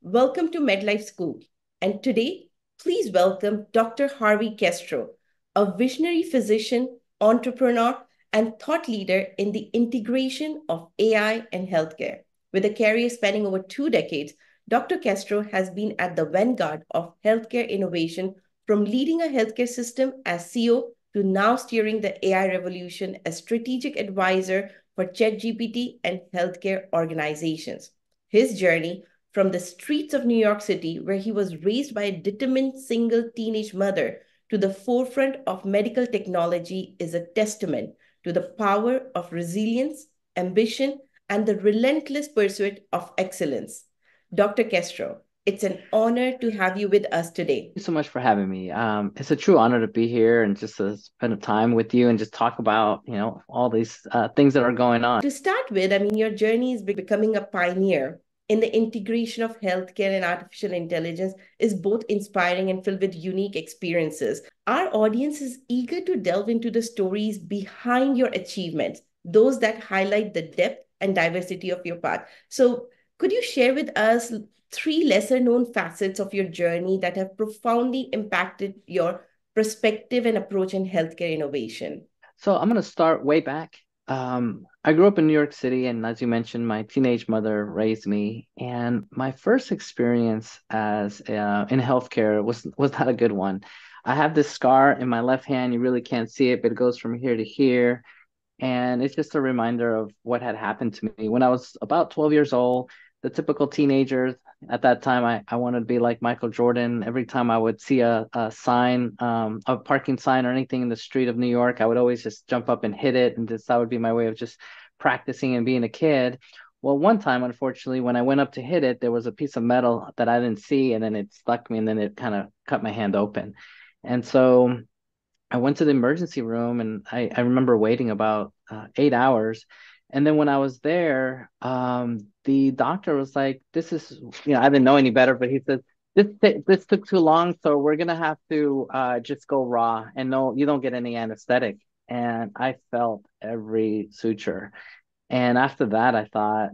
Welcome to MedLife School, and today, please welcome Dr. Harvey Castro, a visionary physician, entrepreneur, and thought leader in the integration of AI and healthcare. With a career spanning over 2 decades, Dr. Castro has been at the vanguard of healthcare innovation, from leading a healthcare system as CEO to now steering the AI revolution as strategic advisor for ChatGPT and healthcare organizations. His journey from the streets of New York City, where he was raised by a determined single teenage mother, to the forefront of medical technology is a testament to the power of resilience, ambition, and the relentless pursuit of excellence. Dr. Castro, it's an honor to have you with us today. Thank you so much for having me. It's a true honor to be here and just to spend time with you and just talk about, you know, all these things that are going on. To start with, I mean, your journey is becoming a pioneer in the integration of healthcare and artificial intelligence is both inspiring and filled with unique experiences. Our audience is eager to delve into the stories behind your achievements, those that highlight the depth and diversity of your path. So could you share with us 3 lesser-known facets of your journey that have profoundly impacted your perspective and approach in healthcare innovation? So I'm going to start way back. I grew up in New York City, and as you mentioned, my teenage mother raised me. And my first experience as in healthcare was not a good one. I have this scar in my left hand. You really can't see it, but it goes from here to here. And it's just a reminder of what had happened to me. When I was about 12 years old, the typical teenager at that time, I wanted to be like Michael Jordan. Every time I would see a sign, a parking sign or anything in the street of New York, I would always just jump up and hit it. And that would be my way of just practicing and being a kid. Well, one time, unfortunately, when I went up to hit it, there was a piece of metal that I didn't see, and then it stuck me, and then it kind of cut my hand open. And so I went to the emergency room, and I remember waiting about 8 hours. And then when I was there, the doctor was like, this is, you know, I didn't know any better, but he said, this took too long. So we're going to have to just go raw, and no, you don't get any anesthetic. And I felt every suture. And after that, I thought,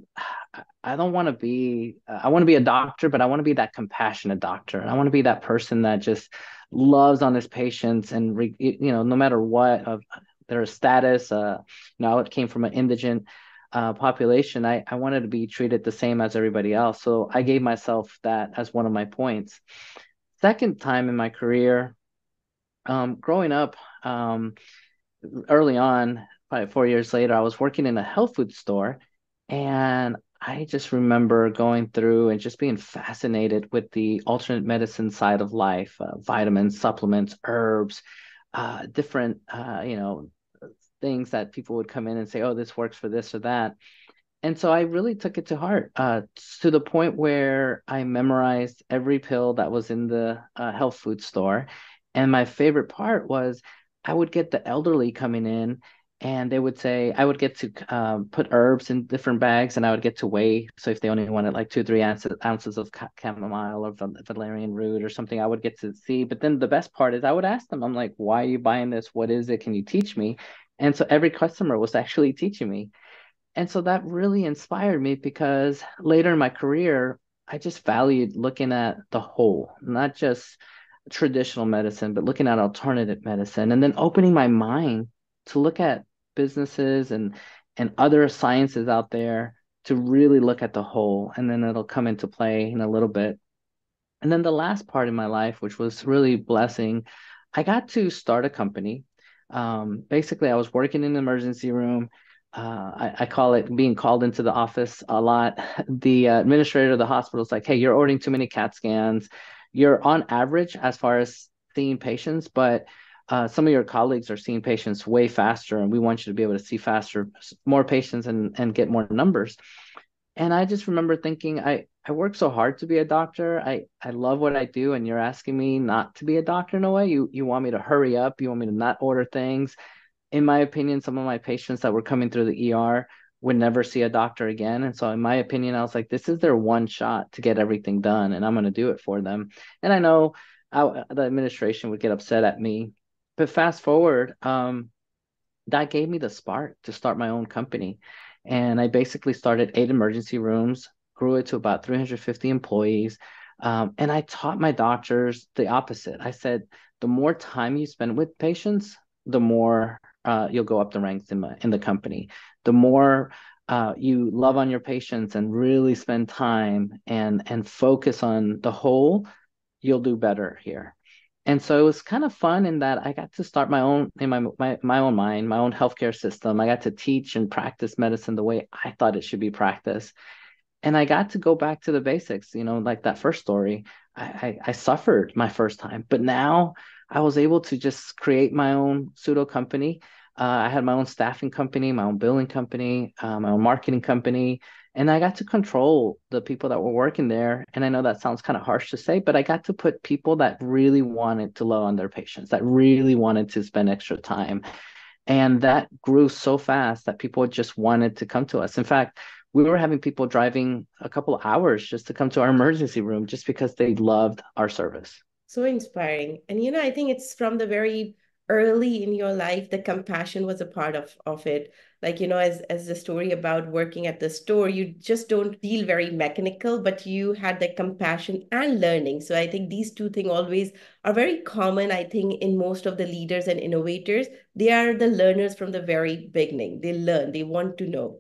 I want to be a doctor, but I want to be that compassionate doctor. And I want to be that person that just loves on his patients and, you know, no matter what, of their status, you know, it came from an indigent population. I wanted to be treated the same as everybody else. So I gave myself that as one of my points. Second time in my career, growing up early on, probably 4 years later, I was working in a health food store, and I just remember going through and just being fascinated with the alternate medicine side of life, vitamins, supplements, herbs, different, you know, things that people would come in and say, oh, this works for this or that. And so I really took it to heart, to the point where I memorized every pill that was in the health food store. And my favorite part was I would get the elderly coming in, and they would say, I would get to put herbs in different bags, and I would get to weigh. So if they only wanted like 2 or 3 ounces of chamomile or valerian root or something, I would get to see. But then the best part is I would ask them, I'm like, why are you buying this? What is it? Can you teach me? And so every customer was actually teaching me. And so that really inspired me, because later in my career, I just valued looking at the whole, not just traditional medicine, but looking at alternative medicine, and then opening my mind to look at businesses and other sciences out there to really look at the whole. And then it'll come into play in a little bit. And then the last part in my life, which was really blessing, I got to start a company. Basically, I was working in an emergency room. I call it being called into the office a lot. The administrator of the hospital is like, hey, you're ordering too many CAT scans. You're on average as far as seeing patients, but some of your colleagues are seeing patients way faster, and we want you to be able to see faster, more patients, and get more numbers. And I just remember thinking, I work so hard to be a doctor. I love what I do, and you're asking me not to be a doctor in a way. You want me to hurry up. You want me to not order things. In my opinion, some of my patients that were coming through the ER would never see a doctor again. And so in my opinion, I was like, this is their one shot to get everything done, and I'm going to do it for them. And I know the administration would get upset at me. But fast forward, that gave me the spark to start my own company. And I basically started 8 emergency rooms grew it to about 350 employees. And I taught my doctors the opposite. I said, the more time you spend with patients, the more you'll go up the ranks in the company. The more you love on your patients and really spend time and focus on the whole, you'll do better here. And so it was kind of fun in that I got to start my own, in my own mind, my own healthcare system. I got to teach and practice medicine the way I thought it should be practiced. And I got to go back to the basics, you know, like that first story. I suffered my first time, but now I was able to just create my own pseudo company. I had my own staffing company, my own billing company, my own marketing company, and I got to control the people that were working there. And I know that sounds kind of harsh to say, but I got to put people that really wanted to love on their patients, that really wanted to spend extra time. And that grew so fast that people just wanted to come to us. In fact, we were having people driving a couple of hours just to come to our emergency room just because they loved our service. So inspiring. And, you know, I think it's from the very early in your life, the compassion was a part of it. Like, you know, as the story about working at the store, you just don't feel very mechanical, but you had the compassion and learning. So I think these two things always are very common, I think, in most of the leaders and innovators. They are the learners from the very beginning. They learn, they want to know.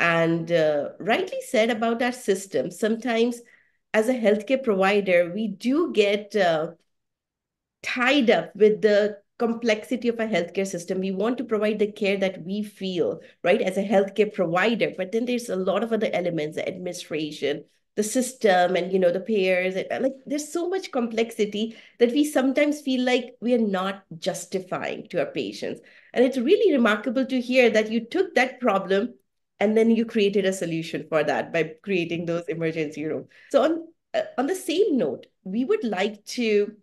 And rightly said about our system. Sometimes as a healthcare provider, we do get tied up with the complexity of a healthcare system. We want to provide the care that we feel, right, as a healthcare provider. But then there's a lot of other elements, the administration, the system, and, you know, the payers. Like, there's so much complexity that we sometimes feel like we are not justifying to our patients. And it's really remarkable to hear that you took that problem and then you created a solution for that by creating those emergency rooms. So on the same note, we would like to,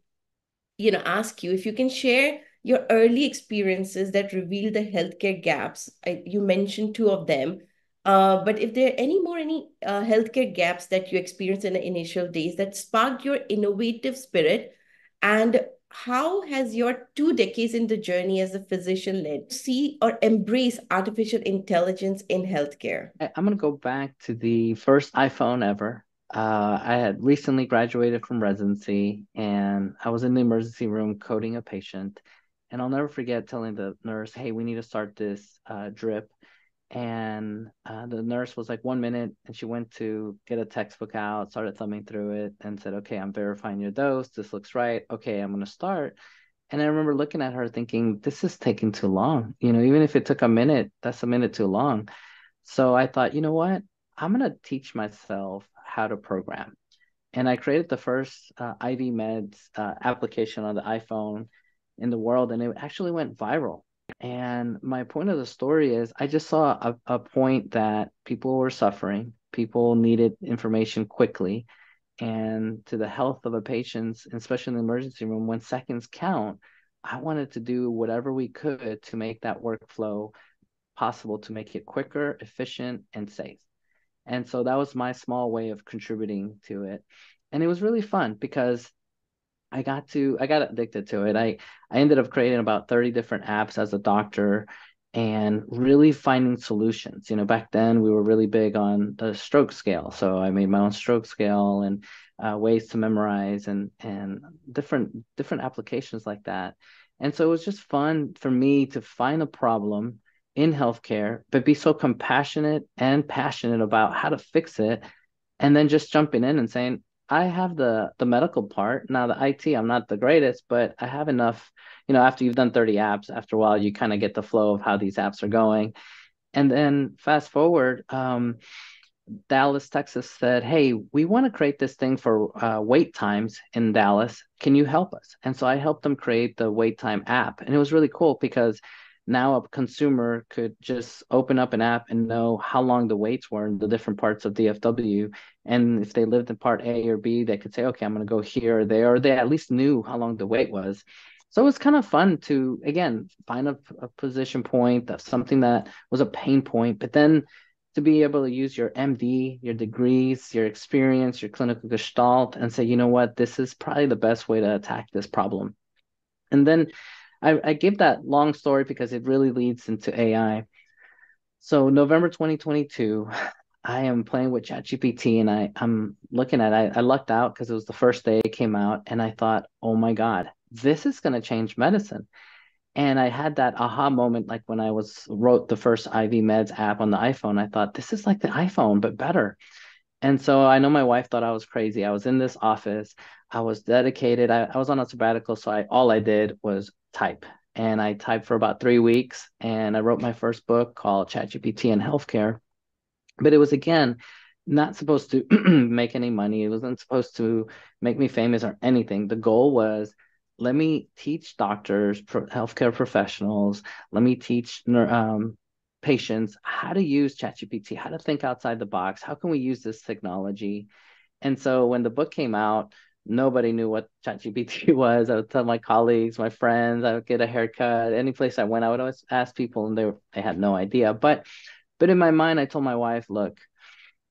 you know, ask you if you can share your early experiences that reveal the healthcare gaps. You mentioned two of them, but if there are any healthcare gaps that you experienced in the initial days that sparked your innovative spirit, and how has your 2 decades in the journey as a physician led to see or embrace artificial intelligence in healthcare? I'm going to go back to the first iPhone ever. I had recently graduated from residency, and I was in the emergency room coding a patient. And I'll never forget telling the nurse, hey, we need to start this drip. And the nurse was like, 1 minute. And she went to get a textbook out, started thumbing through it, and said, okay, I'm verifying your dose. This looks right. Okay, I'm going to start. And I remember looking at her thinking, this is taking too long. You know, even if it took a minute, that's a minute too long. So I thought, you know what? I'm going to teach myself how to program. And I created the first IV meds application on the iPhone in the world. And it actually went viral. And my point of the story is I just saw a point that people were suffering. People needed information quickly. And to the health of a patient, especially in the emergency room, when seconds count, I wanted to do whatever we could to make that workflow possible, to make it quicker, efficient, and safe. And so that was my small way of contributing to it. And it was really fun because I got addicted to it. I ended up creating about 30 different apps as a doctor and really finding solutions. You know, back then we were really big on the stroke scale. So I made my own stroke scale and ways to memorize and different applications like that. And so it was just fun for me to find a problem in healthcare, but be so compassionate and passionate about how to fix it. And then just jumping in and saying, I have the medical part. Now the IT, I'm not the greatest, but I have enough, you know, after you've done 30 apps, after a while, you kind of get the flow of how these apps are going. And then fast forward, Dallas, Texas said, hey, we want to create this thing for wait times in Dallas. Can you help us? And so I helped them create the wait time app. And it was really cool because now a consumer could just open up an app and know how long the waits were in the different parts of DFW. And if they lived in part A or B, they could say, okay, I'm going to go here or there, or they at least knew how long the wait was. So it was kind of fun to, again, find a position point of something that was a pain point, but then to be able to use your MD, your degrees, your experience, your clinical gestalt, and say, you know what, this is probably the best way to attack this problem. And then I give that long story because it really leads into AI. So November 2022, I am playing with ChatGPT and I'm looking at it. I lucked out because it was the first day it came out, and I thought, oh my God, this is going to change medicine. And I had that aha moment, like when I wrote the first IV meds app on the iPhone. I thought, this is like the iPhone, but better. And so I know my wife thought I was crazy. I was in this office. I was dedicated. I was on a sabbatical, so all I did was type. And I typed for about 3 weeks, and I wrote my first book called ChatGPT and Healthcare. But it was, again, not supposed to make any money. It wasn't supposed to make me famous or anything. The goal was, let me teach doctors, healthcare professionals, let me teach patients how to use ChatGPT, how to think outside the box, how can we use this technology? And so when the book came out, nobody knew what ChatGPT was. I would tell my colleagues, my friends, I would get a haircut. Any place I went, I would always ask people, and they had no idea. But in my mind, I told my wife, look,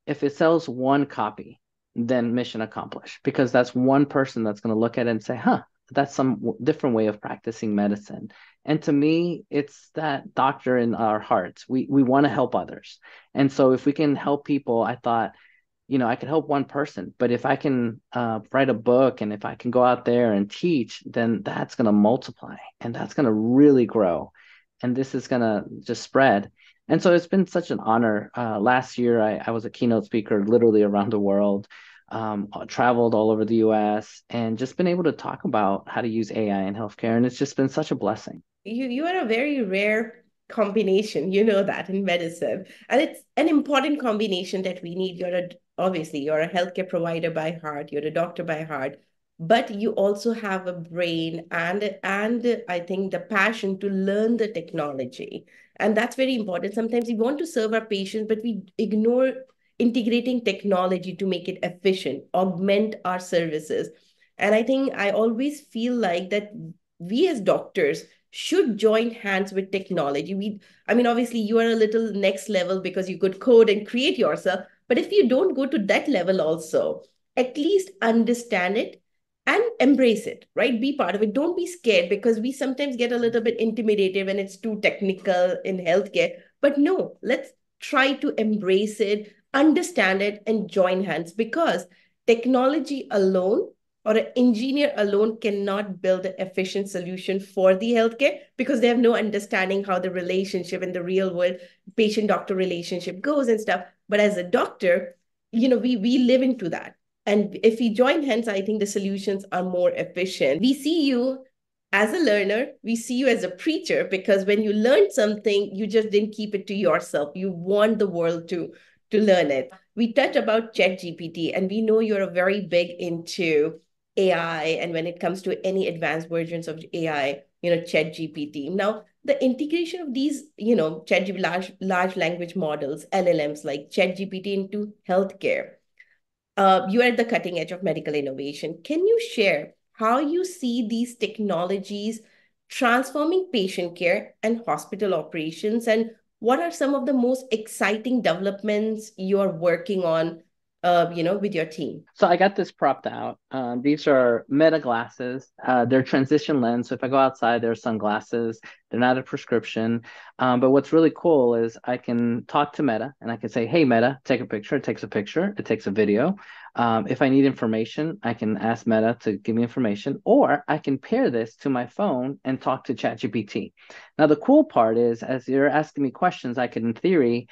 if it sells one copy, then mission accomplished, because that's one person that's going to look at it and say, huh, that's some different way of practicing medicine. And to me, it's that doctor in our hearts. We want to help others. And so if we can help people, I thought, I could help one person, but if I can write a book, and if I can go out there and teach, then that's going to multiply, and that's going to really grow. And this is going to just spread. And so it's been such an honor. Last year, I was a keynote speaker literally around the world, traveled all over the U.S., and just been able to talk about how to use AI in healthcare. And it's just been such a blessing. You are a very rare combination, that, in medicine. And it's an important combination that we need. Obviously, you're a healthcare provider by heart. You're a doctor by heart. But you also have a brain and I think the passion to learn the technology. And that's very important. Sometimes we want to serve our patients, but we ignore integrating technology to make it efficient, augment our services. And I think I always feel like that we as doctors should join hands with technology. Obviously, you are a little next level because you could code and create yourself. But if you don't go to that level also, at least understand it and embrace it, right? Be part of it. Don't be scared, because we sometimes get a little bit intimidated when it's too technical in healthcare. But no, let's try to embrace it, understand it, and join hands, because technology alone or an engineer alone cannot build an efficient solution for the healthcare, because they have no understanding how the relationship in the real world, patient-doctor relationship goes and stuff. But as a doctor, we live into that. And if we join hands, I think the solutions are more efficient. We see you as a learner. We see you as a preacher, because when you learn something, you just didn't keep it to yourself. You want the world to learn it. We touch about ChatGPT, and we know you're very big into AI. And when it comes to any advanced versions of AI, ChatGPT. Now, the integration of these, ChatGPT, large language models, LLMs like ChatGPT into healthcare. You are at the cutting edge of medical innovation. Can you share how you see these technologies transforming patient care and hospital operations? And what are some of the most exciting developments you're working on, with your team? So I got this propped out. These are Meta glasses. They're transition lens. So if I go outside, they're sunglasses. They're not a prescription. But what's really cool is I can talk to Meta, and I can say, hey, Meta, take a picture. It takes a picture. It takes a video. If I need information, I can ask Meta to give me information, or I can pair this to my phone and talk to ChatGPT. Now, the cool part is, as you're asking me questions, I can, in theory,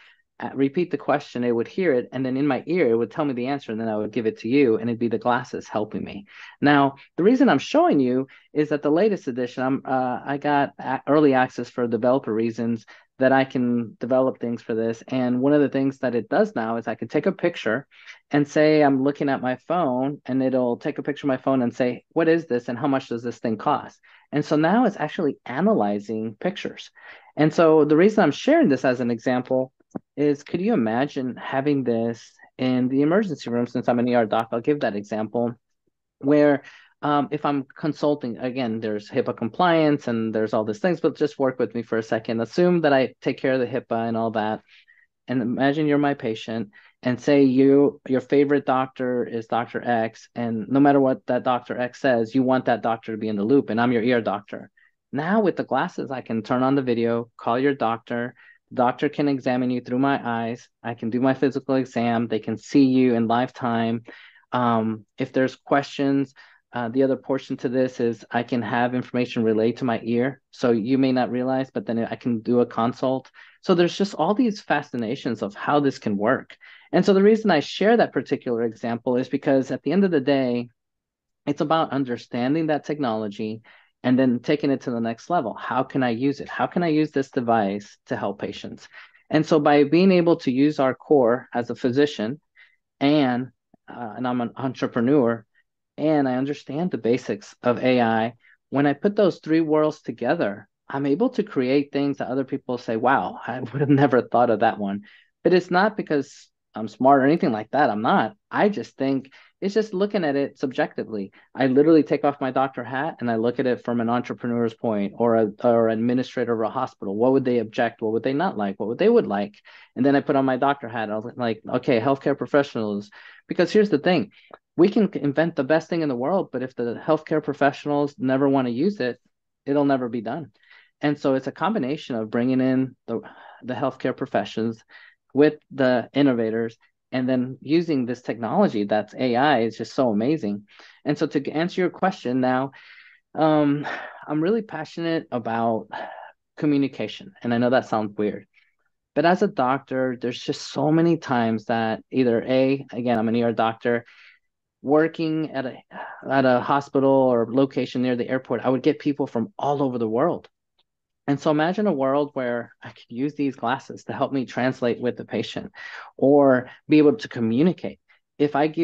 repeat the question, it would hear it, and then in my ear, it would tell me the answer, and then I would give it to you, and it'd be the glasses helping me. Now, the reason I'm showing you is that the latest edition, I got early access for developer reasons that I can develop things for this, and one of the things that it does now is I can take a picture and say I'm looking at my phone, and it'll take a picture of my phone and say, what is this, and how much does this thing cost? And so now it's actually analyzing pictures. And so the reason I'm sharing this as an example is, could you imagine having this in the emergency room? Since I'm an ER doc, I'll give that example where if I'm consulting, again, there's HIPAA compliance and there's all these things, but just work with me for a second. Assume that I take care of the HIPAA and all that. And imagine you're my patient, and say your favorite doctor is Dr. X. And no matter what that Dr. X says, you want that doctor to be in the loop, and I'm your ER doctor. Now with the glasses, I can turn on the video, call your doctor. Doctor can examine you through my eyes. I can do my physical exam. They can see you in live time. If there's questions, the other portion to this is I can have information relayed to my ear. So you may not realize, but then I can do a consult. So there's just all these fascinations of how this can work. And so the reason I share that particular example is because at the end of the day, it's about understanding that technology and then taking it to the next level. How can I use it? How can I use this device to help patients? And so by being able to use our core as a physician and I'm an entrepreneur, and I understand the basics of AI. When I put those three worlds together, I'm able to create things that other people say, wow, I would have never thought of that one. But it's not because I'm smart or anything like that. I'm not. I just think it's just looking at it subjectively. I literally take off my doctor hat and I look at it from an entrepreneur's point or an administrator of a hospital. What would they object? What would they not like? What would they would like? And then I put on my doctor hat. I was like, okay, healthcare professionals. Because here's the thing. We can invent the best thing in the world, but if the healthcare professionals never want to use it, it'll never be done. And so it's a combination of bringing in the healthcare professions with the innovators and then using this technology that's AI is just so amazing. And so to answer your question now, I'm really passionate about communication. And I know that sounds weird. But as a doctor, there's just so many times that either A, again, I'm an ER doctor, working at a hospital or location near the airport, I would get people from all over the world. And so imagine a world where I could use these glasses to help me translate with the patient or be able to communicate. If I'm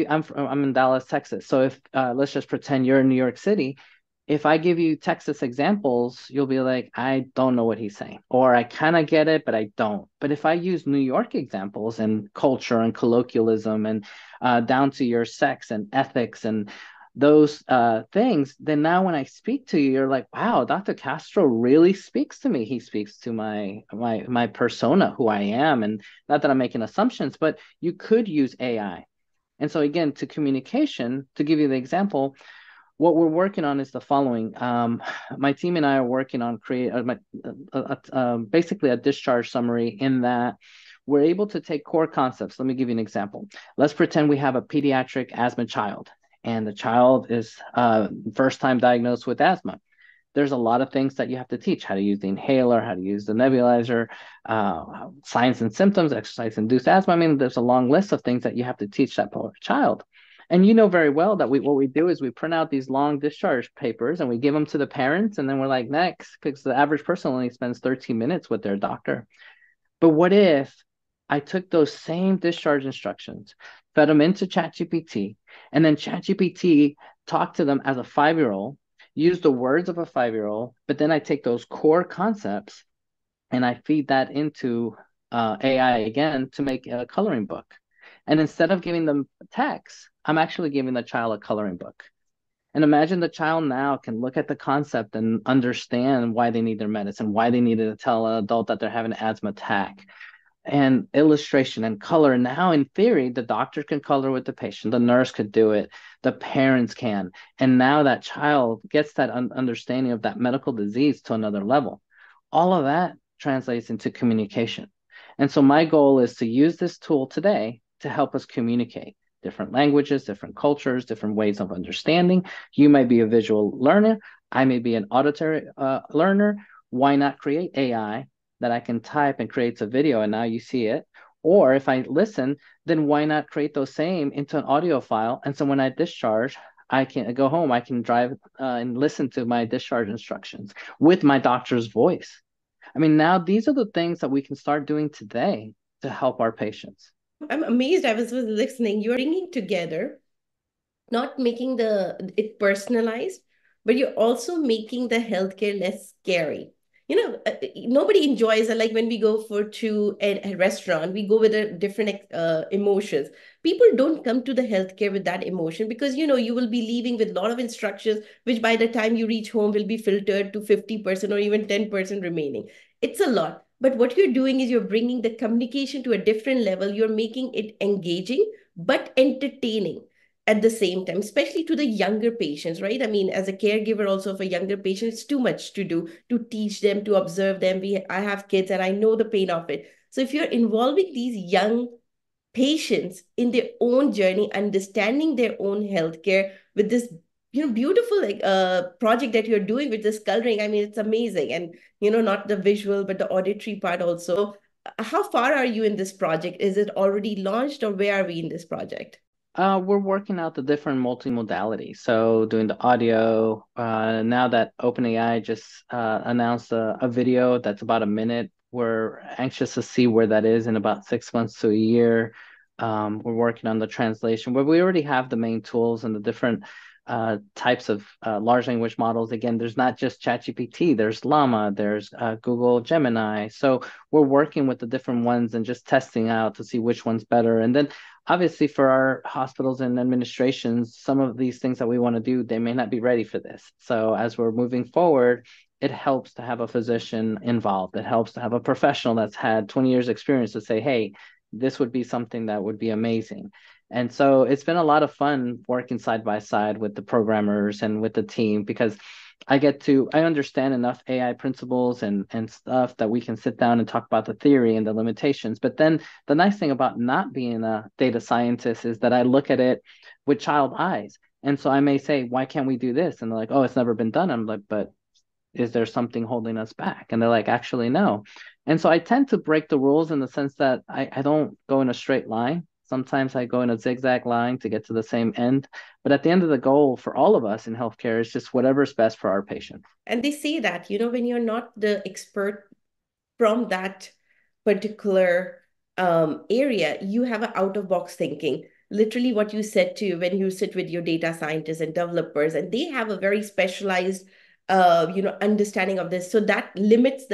in Dallas, Texas. So if let's just pretend you're in New York City. If I give you Texas examples, you'll be like, I don't know what he's saying, or I kind of get it, but I don't. But if I use New York examples and culture and colloquialism and down to your sex and ethics and those things, then now when I speak to you, you're like, wow, Dr. Castro really speaks to me. He speaks to my persona, who I am. And not that I'm making assumptions, but you could use AI. And so again, to communication, to give you the example, what we're working on is the following. My team and I are working on basically a discharge summary in that we're able to take core concepts. Let me give you an example. Let's pretend we have a pediatric asthma child, and the child is first time diagnosed with asthma. There's a lot of things that you have to teach, how to use the inhaler, how to use the nebulizer, signs and symptoms, exercise-induced asthma. I mean, there's a long list of things that you have to teach that poor child. And you know very well that what we do is we print out these long discharge papers and we give them to the parents. And then we're like, next, because the average person only spends 13 minutes with their doctor. But what if I took those same discharge instructions, fed them into ChatGPT, and then ChatGPT talked to them as a 5-year-old, used the words of a 5-year-old, but then I take those core concepts and I feed that into AI again to make a coloring book. And instead of giving them text, I'm actually giving the child a coloring book. And imagine the child now can look at the concept and understand why they need their medicine, why they needed to tell an adult that they're having an asthma attack. And illustration and color. Now, in theory, the doctor can color with the patient. The nurse could do it. The parents can. And now that child gets that understanding of that medical disease to another level. All of that translates into communication. And so my goal is to use this tool today to help us communicate different languages, different cultures, different ways of understanding. You may be a visual learner. I may be an auditory learner. Why not create AI that I can type and creates a video and now you see it? Or if I listen, then why not create those same into an audio file? And so when I discharge, I can go home, I can drive and listen to my discharge instructions with my doctor's voice. I mean, now these are the things that we can start doing today to help our patients. I'm amazed. I was listening. You're bringing together, not making it personalized, but you're also making the healthcare less scary. You know, nobody enjoys it. Like when we go to a restaurant, we go with different emotions. People don't come to the healthcare with that emotion because, you know, you will be leaving with a lot of instructions, which by the time you reach home will be filtered to 50% or even 10% remaining. It's a lot. But what you're doing is you're bringing the communication to a different level. You're making it engaging, but entertaining. at the same time, especially to the younger patients, right? I mean, as a caregiver also for younger patients, it's too much to do, to teach them, to observe them. I have kids and I know the pain of it. So if you're involving these young patients in their own journey, understanding their own healthcare with this, you know, beautiful like project that you're doing with this coloring, I mean, it's amazing. And, you know, not the visual, but the auditory part also. How far are you in this project? Is it already launched or where are we in this project? We're working out the different multimodality. So doing the audio, now that OpenAI just announced a video that's about a minute, we're anxious to see where that is in about 6 months to a year. We're working on the translation, but we already have the main tools and the different types of large language models. Again, there's not just ChatGPT, there's Llama, there's Google Gemini. So we're working with the different ones and just testing out to see which one's better. And then obviously for our hospitals and administrations, some of these things that we want to do, they may not be ready for this. So as we're moving forward, it helps to have a physician involved. It helps to have a professional that's had 20 years experience to say, hey, this would be something that would be amazing. And so it's been a lot of fun working side by side with the programmers and with the team, because I understand enough AI principles and stuff that we can sit down and talk about the theory and the limitations. But then the nice thing about not being a data scientist is that I look at it with child eyes. And so I may say, why can't we do this? And they're like, oh, it's never been done. I'm like, but is there something holding us back? And they're like, actually, no. And so I tend to break the rules in the sense that I don't go in a straight line. Sometimes I go in a zigzag line to get to the same end. But at the end of the goal for all of us in healthcare is just whatever's best for our patient. And they say that, you know, when you're not the expert from that particular area, you have an out-of-box thinking. Literally what you said to when you sit with your data scientists and developers, and they have a very specialized, you know, understanding of this. So that limits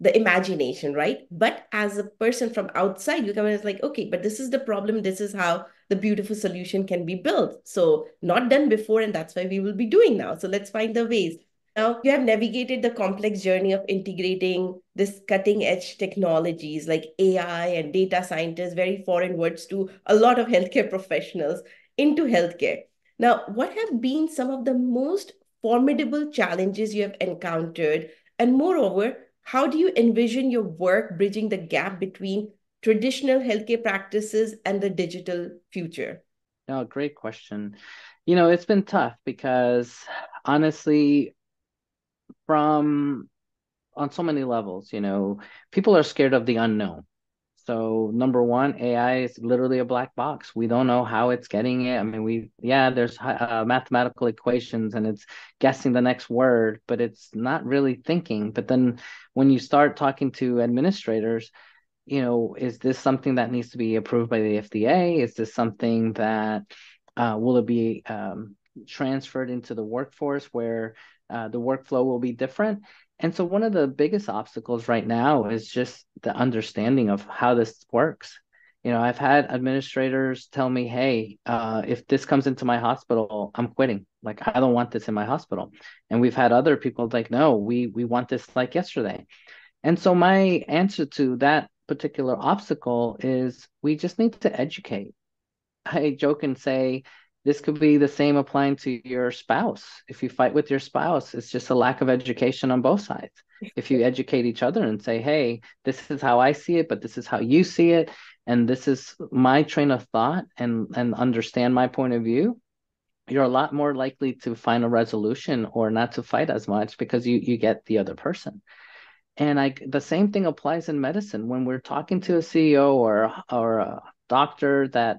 the imagination, right? But as a person from outside, you come in, it's like, okay, but this is the problem. This is how the beautiful solution can be built. So not done before, and that's why we will be doing now. So let's find the ways. Now you have navigated the complex journey of integrating this cutting edge technologies like AI and data scientists, very foreign words to a lot of healthcare professionals, into healthcare. Now, what have been some of the most formidable challenges you have encountered? And moreover, how do you envision your work bridging the gap between traditional healthcare practices and the digital future? No, great question. You know, it's been tough because honestly, on so many levels, you know, people are scared of the unknown. So number one, AI is literally a black box. We don't know how it's getting it. I mean, there's mathematical equations and it's guessing the next word, but it's not really thinking. But then when you start talking to administrators, you know, is this something that needs to be approved by the FDA? Is this something that will it be transferred into the workforce where the workflow will be different? And so one of the biggest obstacles right now is just the understanding of how this works. You know, I've had administrators tell me, hey, if this comes into my hospital, I'm quitting. Like, I don't want this in my hospital. And we've had other people like, no, we want this like yesterday. And so my answer to that particular obstacle is we just need to educate. I joke and say, this could be the same applying to your spouse. If you fight with your spouse, it's just a lack of education on both sides. If you educate each other and say, hey, this is how I see it, but this is how you see it, and this is my train of thought, and understand my point of view, you're a lot more likely to find a resolution or not to fight as much because you get the other person. And the same thing applies in medicine. When we're talking to a CEO or a doctor that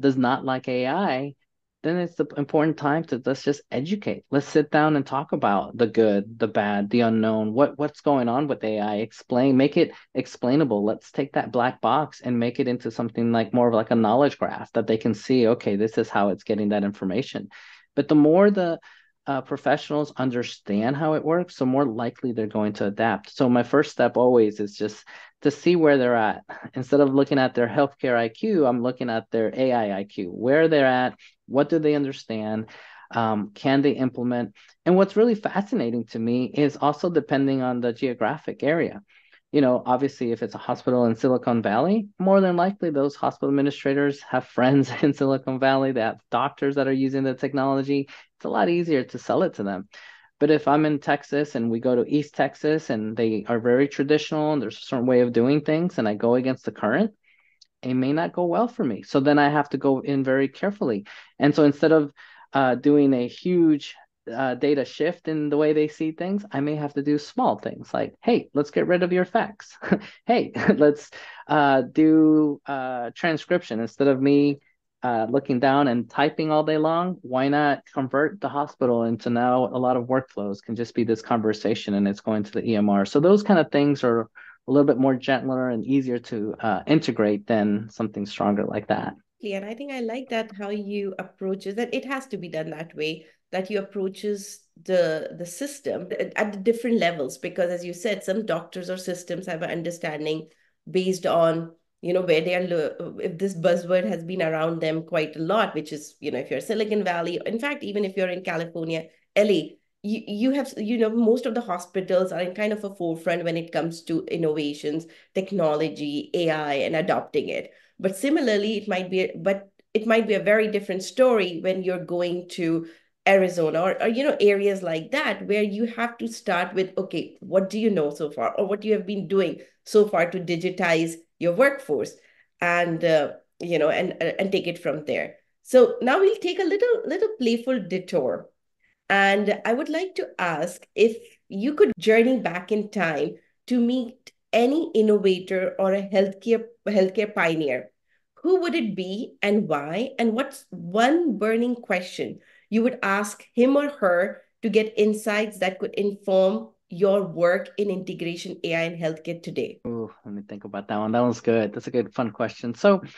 does not like AI, then it's the important time to let's just educate. Let's sit down and talk about the good, the bad, the unknown, what's going on with AI. Make it explainable. Let's take that black box and make it into something like more of like a knowledge graph that they can see, okay, this is how it's getting that information. But the more the professionals understand how it works, the more likely they're going to adapt. So my first step always is just to see where they're at. Instead of looking at their healthcare IQ, I'm looking at their AI IQ, where they're at, what do they understand, can they implement? And what's really fascinating to me is also depending on the geographic area. you know, obviously if it's a hospital in Silicon Valley, more than likely those hospital administrators have friends in Silicon Valley that have doctors that are using the technology. It's a lot easier to sell it to them. But if I'm in Texas and we go to East Texas and they are very traditional and there's a certain way of doing things and I go against the current, it may not go well for me. So then I have to go in very carefully. And so instead of doing a huge data shift in the way they see things, I may have to do small things like, hey, let's get rid of your facts. Hey, let's do transcription. Instead of me looking down and typing all day long, why not convert the hospital into now a lot of workflows can just be this conversation and it's going to the EMR. So those kind of things are a little bit more gentler and easier to integrate than something stronger like that. And I think I like that how you approach it, that it has to be done that way, that you approaches the system at the different levels, because as you said, some doctors or systems have an understanding based on, you know, where they are, if this buzzword has been around them quite a lot, which is, you know, if you're Silicon Valley, in fact, even if you're in California, LA, you have, you know, most of the hospitals are in kind of a forefront when it comes to innovations, technology, AI, and adopting it. But similarly, it might be a very different story when you're going to Arizona or you know, areas like that, where you have to start with, okay, what do you know so far, or what you have been doing so far to digitize your workforce, and you know, and take it from there. So now we'll take a little playful detour, and I would like to ask if you could journey back in time to meet any innovator or a healthcare pioneer, who would it be and why? And what's one burning question you would ask him or her to get insights that could inform your work in integration AI and healthcare today? Oh, let me think about that one. That one's good. That's a good, fun question. So if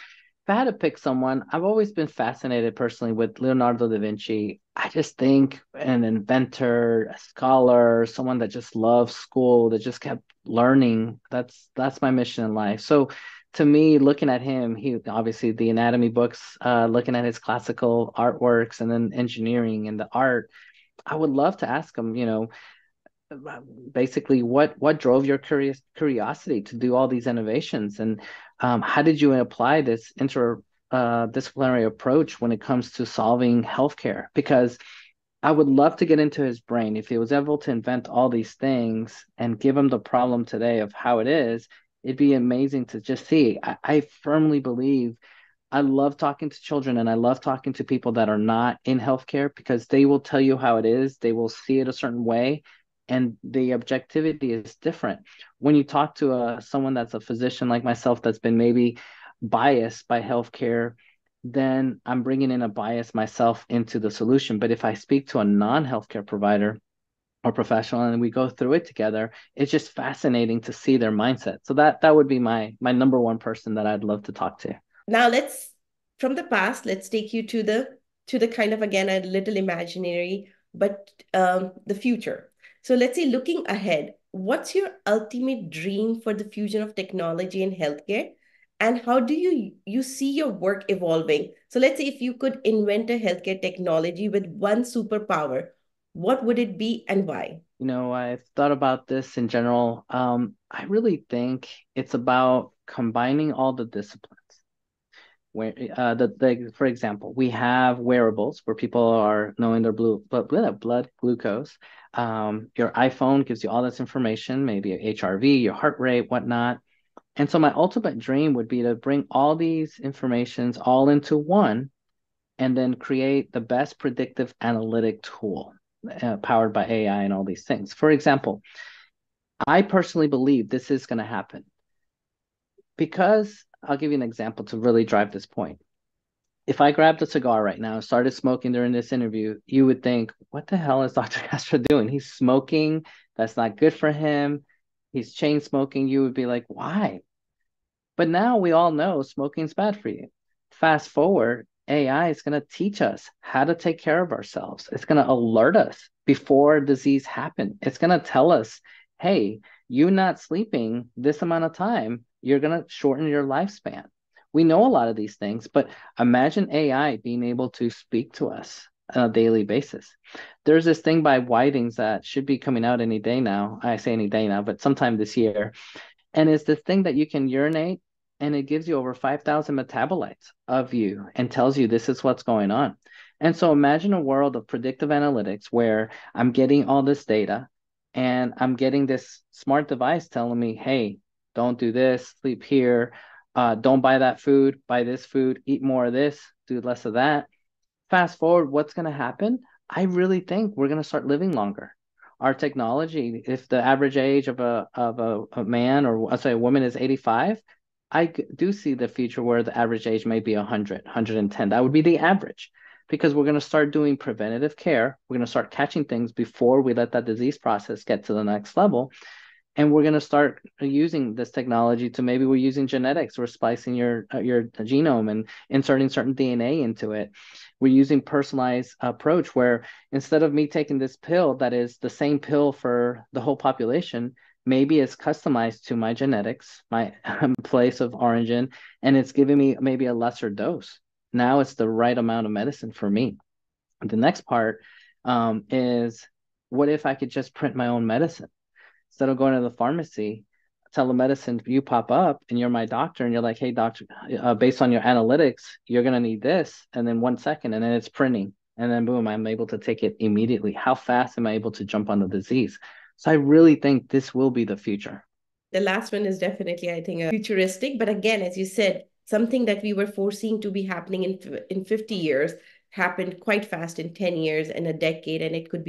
I had to pick someone, I've always been fascinated personally with Leonardo da Vinci. I just think an inventor, a scholar, someone that just loves school, that just kept learning. That's my mission in life. So to me, looking at him, he obviously the anatomy books, looking at his classical artworks and then engineering and the art, I would love to ask him, you know, basically what drove your curiosity to do all these innovations, and how did you apply this interdisciplinary approach when it comes to solving healthcare? Because I would love to get into his brain if he was able to invent all these things and give him the problem today of how it is. It'd be amazing to just see. I firmly believe, I love talking to children and I love talking to people that are not in healthcare, because they will tell you how it is. They will see it a certain way, and the objectivity is different. When you talk to someone that's a physician like myself that's been maybe biased by healthcare, then I'm bringing in a bias myself into the solution. But if I speak to a non-healthcare provider or professional and we go through it together, it's just fascinating to see their mindset. So that would be my number one person that I'd love to talk to. Now let's, from the past, let's take you to the kind of, again, a little imaginary, but the future. So let's say, looking ahead, what's your ultimate dream for the fusion of technology and healthcare? And how do you see your work evolving? So let's say if you could invent a healthcare technology with one superpower, what would it be and why? You know, I've thought about this in general. I really think it's about combining all the disciplines. Where, for example, we have wearables where people are knowing their blood glucose. Your iPhone gives you all this information, maybe your HRV, your heart rate, whatnot. And so my ultimate dream would be to bring all these informations all into one, and then create the best predictive analytic tool powered by AI and all these things. For example, I personally believe this is going to happen, because I'll give you an example to really drive this point. If I grabbed a cigar right now and started smoking during this interview, you would think, what the hell is Dr. Castro doing? He's smoking. That's not good for him. He's chain smoking. You would be like, why? But now we all know smoking's bad for you. Fast forward, AI is going to teach us how to take care of ourselves. It's going to alert us before disease happens. It's going to tell us, hey, you not sleeping this amount of time, you're going to shorten your lifespan. We know a lot of these things, but imagine AI being able to speak to us on a daily basis. There's this thing by Whitings that should be coming out any day now. I say any day now, but sometime this year. And it's this thing that you can urinate and it gives you over 5,000 metabolites of you and tells you this is what's going on. And so imagine a world of predictive analytics where I'm getting all this data and I'm getting this smart device telling me, hey, don't do this, sleep here, don't buy that food, buy this food, eat more of this, do less of that. Fast forward, what's going to happen? I really think we're going to start living longer. Our technology, if the average age of a man or a woman is 85, I do see the future where the average age may be 100, 110. That would be the average, because we're going to start doing preventative care. We're going to start catching things before we let that disease process get to the next level. And we're going to start using this technology to, maybe we're using genetics. We're splicing your genome and inserting certain DNA into it. We're using personalized approach where instead of me taking this pill that is the same pill for the whole population, maybe it's customized to my genetics, my place of origin, and it's giving me maybe a lesser dose. Now it's the right amount of medicine for me. The next part is, what if I could just print my own medicine? Instead of going to the pharmacy, telemedicine, you pop up and you're my doctor and you're like, hey, doctor, based on your analytics, you're going to need this. And then 1 second, and then it's printing. And then boom, I'm able to take it immediately. How fast am I able to jump on the disease? So I really think this will be the future. The last one is definitely, I think, futuristic. But again, as you said, something that we were foreseeing to be happening in 50 years happened quite fast in 10 years and a decade, and it will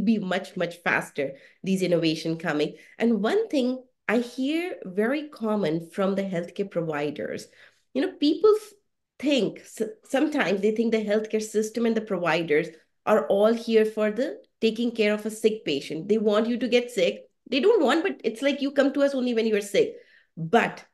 be much, much faster, these innovation coming. And one thing I hear very common from the healthcare providers, people think, sometimes they think the healthcare system and the providers are all here for the taking care of a sick patient. They want you to get sick. They don't want, but it's like, you come to us only when you are sick. But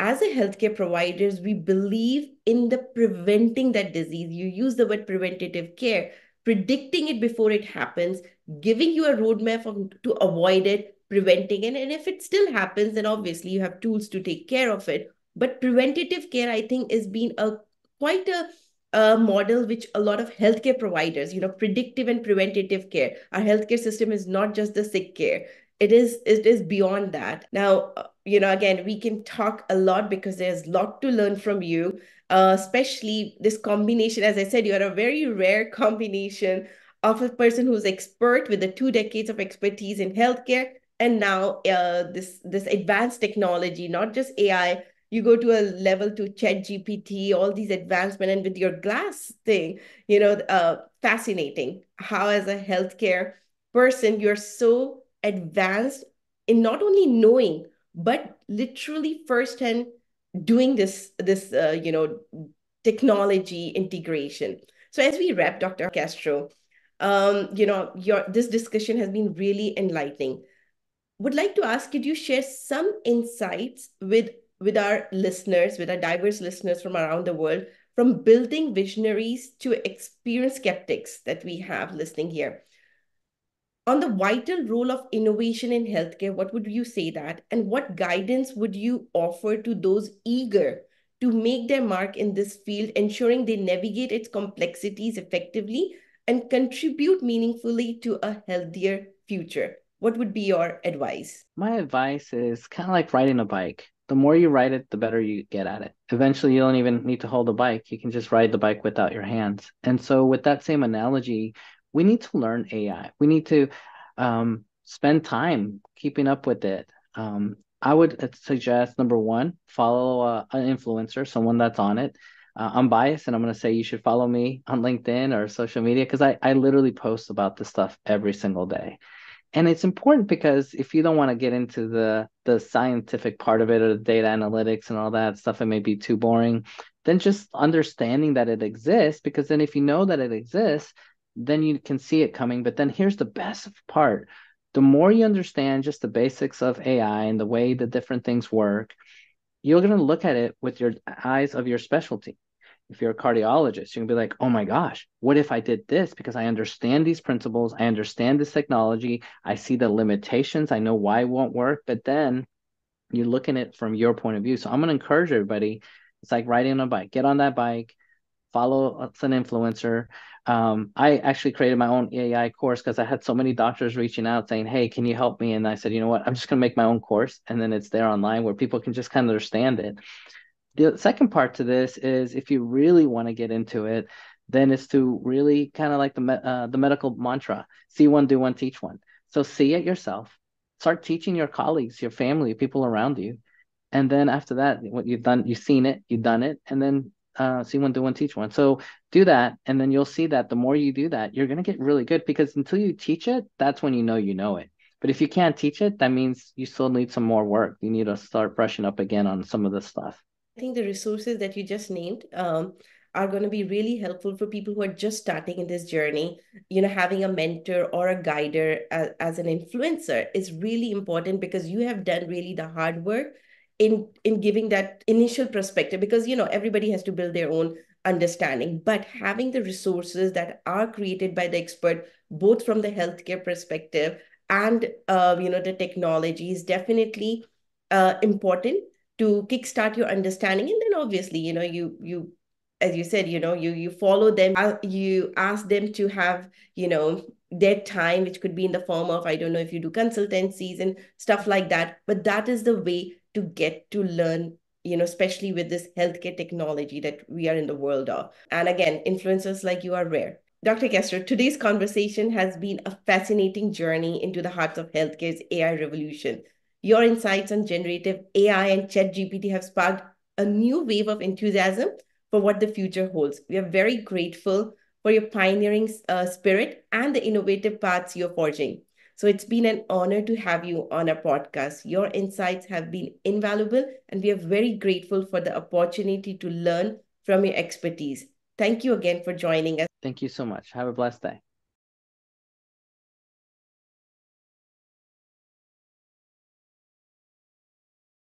as a healthcare providers, we believe in the preventing that disease. You use the word preventative care, predicting it before it happens, giving you a roadmap to avoid it, preventing it. And if it still happens, then obviously you have tools to take care of it. But preventative care, I think, has been quite a model which a lot of healthcare providers, predictive and preventative care. Our healthcare system is not just the sick care. It is beyond that. Now, again, we can talk a lot because there's a lot to learn from you, especially this combination. As I said, you are a very rare combination of a person who's expert with the 2 decades of expertise in healthcare, and now this advanced technology, not just AI. You go to a level to ChatGPT, all these advancements, and with your glass thing, fascinating how as a healthcare person, you're so advanced in not only knowing, but literally firsthand doing this technology integration. So as we wrap, Dr. Castro, this discussion has been really enlightening. Would like to ask, could you share some insights with our listeners, with our diverse listeners from around the world, from building visionaries to experienced skeptics that we have listening here? On the vital role of innovation in healthcare, what would you say that? And what guidance would you offer to those eager to make their mark in this field, ensuring they navigate its complexities effectively and contribute meaningfully to a healthier future? What would be your advice? My advice is kind of like riding a bike. The more you ride it, the better you get at it. Eventually, you don't even need to hold a bike. You can just ride the bike without your hands. And so with that same analogy, we need to learn AI. We need to spend time keeping up with it. I would suggest, number one, follow an influencer, someone that's on it. I'm biased, and I'm going to say you should follow me on LinkedIn or social media, because I literally post about this stuff every single day. And it's important because if you don't want to get into the scientific part of it or the data analytics and all that stuff, it may be too boring, then just understanding that it exists, because then if you know that it exists, then you can see it coming. But then here's the best part. The more you understand just the basics of AI and the way the different things work, you're going to look at it with your eyes of your specialty. If you're a cardiologist, you can be like, oh my gosh, what if I did this? Because I understand these principles. I understand this technology. I see the limitations. I know why it won't work. But then you're looking at it from your point of view. So I'm going to encourage everybody. It's like riding on a bike. Get on that bike. follow an influencer. I actually created my own AI course because I had so many doctors reaching out saying, hey, can you help me? And I said, you know what, I'm just going to make my own course. And then it's there online where people can just kind of understand it. The second part to this is if you really want to get into it, then it's to really kind of like the medical mantra, see one, do one, teach one. So see it yourself, start teaching your colleagues, your family, people around you. And then after that, what you've done, you've seen it, you've done it, and then see one, do one, teach one. So do that, and then you'll see that the more you do that, you're going to get really good, because until you teach it, that's when you know it. But if you can't teach it, that means you still need some more work. You need to start brushing up again on some of this stuff. I think the resources that you just named are going to be really helpful for people who are just starting in this journey. You know, having a mentor or a guider as an influencer is really important, because you have done really the hard work in giving that initial perspective, because, you know, everybody has to build their own understanding. But having the resources that are created by the expert, both from the healthcare perspective and, you know, the technology is definitely important to kickstart your understanding. And then obviously, you know, you as you said, you know, you follow them, you ask them to have, you know, their time, which could be in the form of, I don't know if you do consultancies and stuff like that, but that is the way to get to learn, you know, especially with this healthcare technology that we are in the world of. And again, influencers like you are rare. Dr. Castro, today's conversation has been a fascinating journey into the hearts of healthcare's AI revolution. Your insights on generative AI and ChatGPT have sparked a new wave of enthusiasm for what the future holds. We are very grateful for your pioneering spirit and the innovative paths you're forging. So it's been an honor to have you on our podcast. Your insights have been invaluable, and we are very grateful for the opportunity to learn from your expertise. Thank you again for joining us. Thank you so much. Have a blessed day.